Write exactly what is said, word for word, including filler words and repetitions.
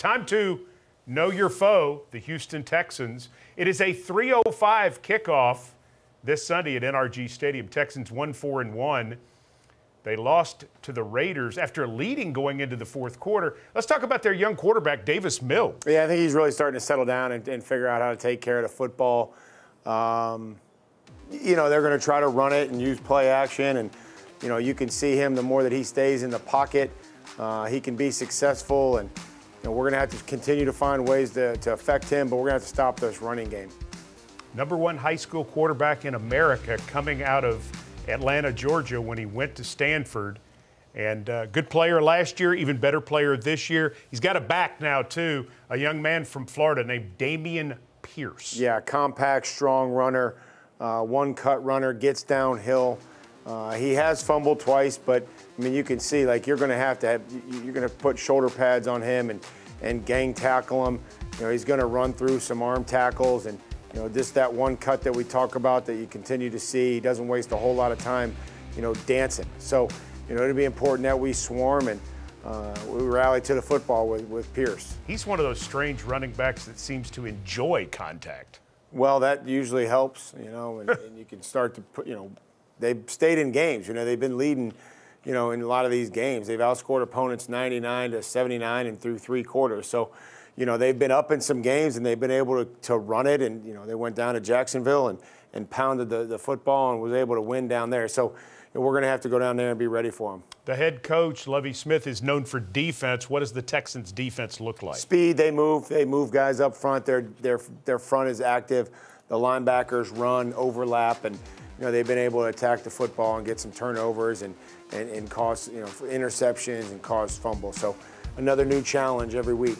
Time to know your foe, the Houston Texans. It is a three oh five kickoff this Sunday at N R G Stadium. Texans one four and one. They lost to the Raiders after leading going into the fourth quarter. Let's talk about their young quarterback, Davis Mills. Yeah, I think he's really starting to settle down and, and figure out how to take care of the football. Um, you know, they're going to try to run it and use play action. And, you know, you can see him the more that he stays in the pocket, uh, he can be successful. And, you know, we're going to have to continue to find ways to, to affect him, but we're going to have to stop this running game. Number one high school quarterback in America coming out of Atlanta, Georgia, when he went to Stanford. And uh, good player last year, even better player this year. He's got a back now, too, a young man from Florida named Damian Pierce. Yeah, compact, strong runner, uh, one-cut runner, gets downhill. Uh, he has fumbled twice, but, I mean, you can see, like, you're going to have to have – you're going to put shoulder pads on him and, and gang tackle him. You know, he's going to run through some arm tackles and – you know, just that one cut that we talk about that you continue to see. He doesn't waste a whole lot of time, you know, dancing. So, you know, it'll be important that we swarm and uh, we rally to the football with, with Pierce. He's one of those strange running backs that seems to enjoy contact. Well, that usually helps, you know, and, and you can start to put, you know, they've stayed in games. You know, they've been leading, you know, in a lot of these games. They've outscored opponents ninety-nine to seventy-nine and through three quarters. So, you know, they've been up in some games and they've been able to, to run it. And, you know, they went down to Jacksonville and, and pounded the, the football and was able to win down there. So you know, we're going to have to go down there and be ready for them. The head coach, Lovie Smith, is known for defense. What does the Texans' defense look like? Speed. They move. They move guys up front. Their, their, their front is active. The linebackers run, overlap, and, you know, they've been able to attack the football and get some turnovers and, and, and cause, you know, interceptions and cause fumbles. So another new challenge every week.